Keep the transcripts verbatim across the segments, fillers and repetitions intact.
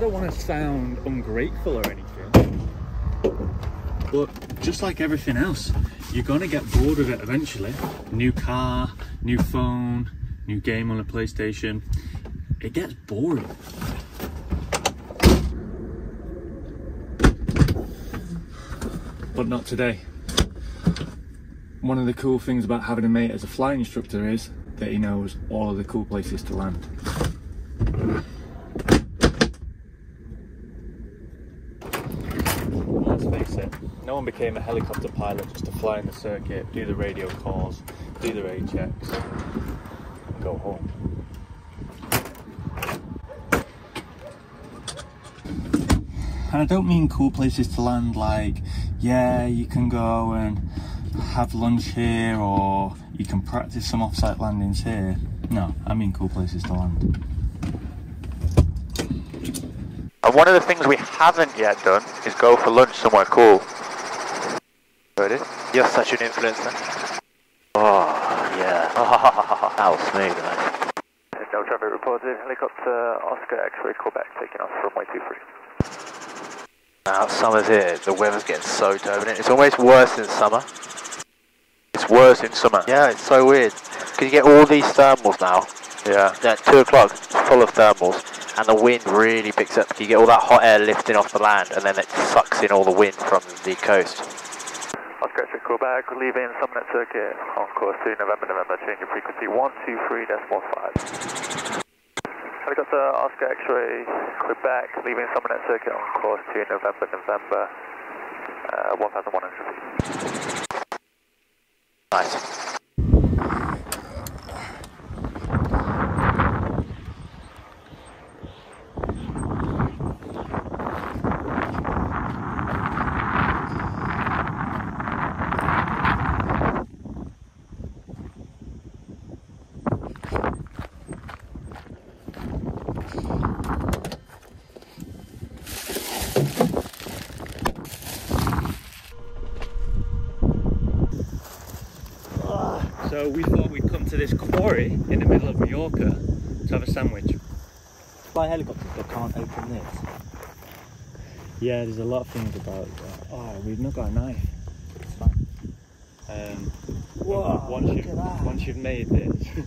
don't want to sound ungrateful or anything, but just like everything else, you're going to get bored of it eventually. New car, new phone, new game on a PlayStation. It gets boring. But not today. One of the cool things about having a mate as a flight instructor is that he knows all of the cool places to land. Let's face it, no one became a helicopter pilot just to fly in the circuit, do the radio calls, do the raid checks, and go home. And I don't mean cool places to land like, yeah, you can go and have lunch here or you can practice some off-site landings here. No, I mean cool places to land. And one of the things we haven't yet done is go for lunch somewhere cool. You're such an influencer. Oh, yeah. That was smooth, man. No traffic reported. Helicopter Oscar X-ray Quebec taking off from runway two three. Now summer's here, the weather's getting so turbulent. It's almost worse in summer. It's worse in summer. Yeah, it's so weird. Because you get all these thermals now. Yeah. Yeah, at two o'clock, it's full of thermals. And the wind really picks up. You get all that hot air lifting off the land, and then it sucks in all the wind from the coast. Oscar X-ray Quebec, leaving Summernet Circuit on course to November, November, changing frequency one two three point five. Helicopter Oscar X-ray Quebec, leaving Summernet Circuit on course to November, November, uh, one thousand one hundred feet. Nice. So we thought we'd come to this quarry in the middle of Mallorca to have a sandwich. By helicopter, but can't open this. Yeah, there's a lot of things about that. Oh, we've not got a knife. It's fine. Um, Whoa, once, look you've, at that. once you've made this.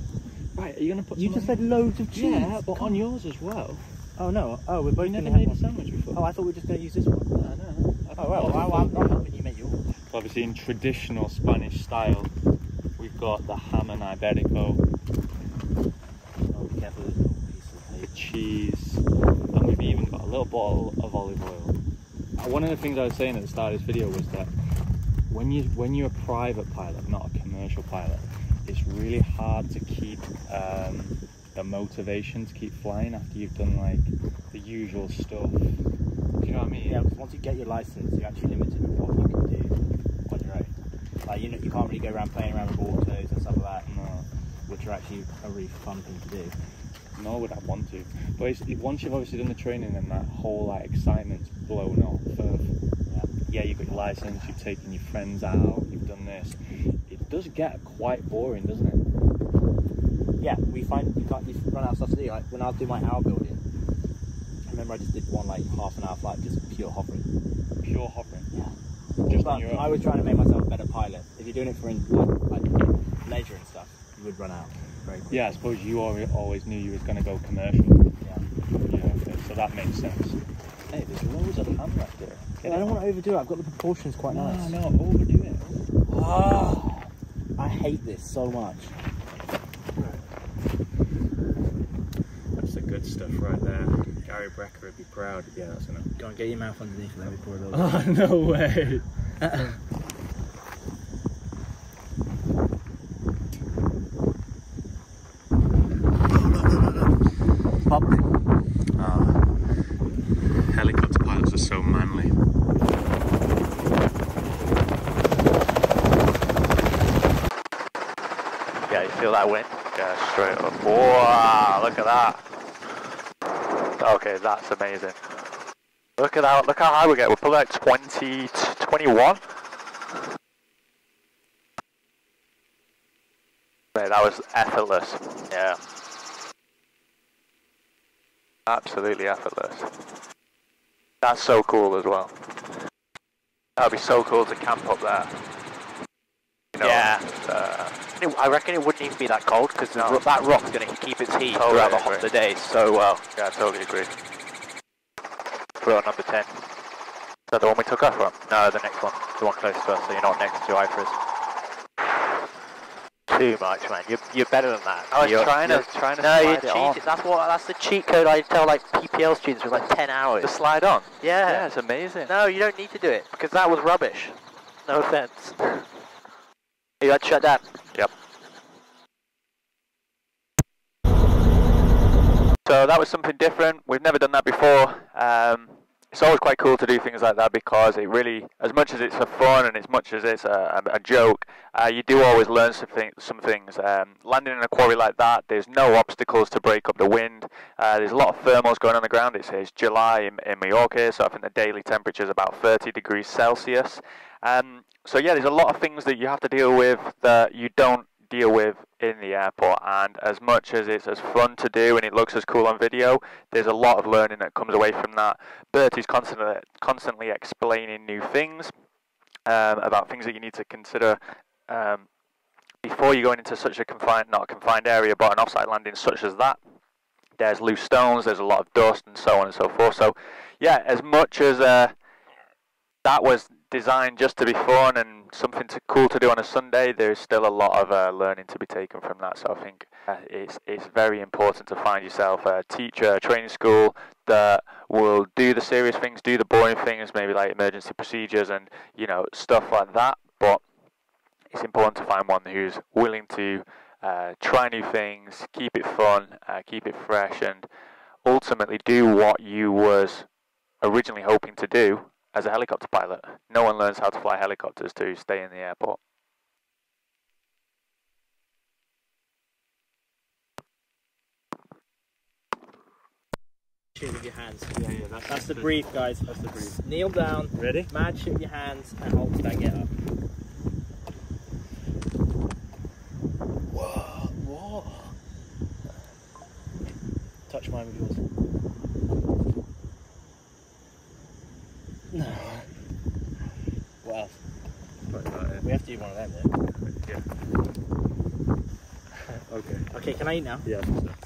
Right, are you going to put You just said in? loads of cheese. Yeah, but on yours as well. Oh, no. Oh, we're both never made one. a sandwich before. Oh, I thought we were just going to use this one. No, no. I oh, well, well I'm not helping you make yours. Well, obviously, in traditional Spanish style, we've got the ham and Iberico, oh, we get the, the cheese, and we've even got a little bottle of olive oil. One of the things I was saying at the start of this video was that when, you, when you're a private pilot, not a commercial pilot, it's really hard to keep um, the motivation to keep flying after you've done like the usual stuff. Do you know what I mean? Yeah, because once you get your license, you're actually limited with what you can do on your own. Like, you know, you can't really go around playing around with autos and stuff like that, no. Which are actually a really fun thing to do. Nor would I want to. But it's, once you've obviously done the training, then that whole like excitement's blown off. Of, yeah, you've got your license, you've taken your friends out, you've done this. It does get quite boring, doesn't it? Yeah, we find you can't you run out of stuff to do. Like when I do my hour building, I remember I just did one like half an hour flight, just pure hovering. Pure hovering. Yeah. Just but I was trying to make myself a better pilot. If you're doing it for in, like, like leisure and stuff, you would run out very quickly. Yeah, I suppose you always knew you was going to go commercial. Yeah. Yeah, okay, so that makes sense. Hey, there's loads of ham left there. Yeah, I don't want to overdo it. I've got the proportions quite no, nice. No, no, overdo it. Oh, I hate this so much. That's the good stuff right there. Harry Brecker would be proud. Yeah, that's enough. Go and get your mouth underneath and let me pour a little bit. Oh, no way! Uh-uh. Pop. Oh. Helicopter pilots are so manly. Yeah, you feel that wind? Yeah, straight up. Wow, look at that. Okay, that's amazing. Look at how, look how high we get. We're probably like twenty, twenty-one. Mate, that was effortless. Yeah. Absolutely effortless. That's so cool as well. That'd be so cool to camp up there. You know, yeah. Uh, I reckon it wouldn't even be that cold because no. that rock's going to keep its heat totally throughout the whole of the day so well. Yeah, I totally agree. Throw number ten. Is that the one we took off from? No, the next one. The one close to us, so you're not next to Ifris. Too much, man. You're, you're better than that. I was you're, trying to trying to no, slide it on. That's, what, that's the cheat code I tell like P P L students with like ten hours. To slide on? Yeah. Yeah, it's amazing. No, you don't need to do it because that was rubbish. No offense. You had to shut down? Yep. So that was something different. We've never done that before. Um, it's always quite cool to do things like that because it really, as much as it's for fun and as much as it's a, a joke, uh, you do always learn some, thing, some things. Um, landing in a quarry like that, there's no obstacles to break up the wind. Uh, there's a lot of thermals going on the ground. It's, it's July in, in Mallorca, so I think the daily temperature is about thirty degrees Celsius. Um, so yeah, there's a lot of things that you have to deal with that you don't deal with in the airport, and as much as it's as fun to do and it looks as cool on video, there's a lot of learning that comes away from that. Bertie's constantly, constantly explaining new things um, about things that you need to consider um, before you're going into such a confined, not a confined area, but an offsite landing such as that. There's loose stones, there's a lot of dust and so on and so forth. So yeah, as much as uh, that was designed just to be fun and something to, cool to do on a Sunday, there's still a lot of uh, learning to be taken from that. So I think uh, it's, it's very important to find yourself a teacher, a training school that will do the serious things, do the boring things, maybe like emergency procedures and, you know, stuff like that. But it's important to find one who's willing to uh, try new things, keep it fun, uh, keep it fresh, and ultimately do what you was originally hoping to do. As a helicopter pilot, no one learns how to fly helicopters to stay in the airport. With your hands. Yeah, yeah, that's, that's the breathe, guys. That's the breathe. Kneel down. Ready? Mad shoot your hands and hold till I get up. Whoa, whoa. Touch mine with yours. No. Wow. We have to do one of them then. Yeah. Okay. Okay, can I eat now? Yeah.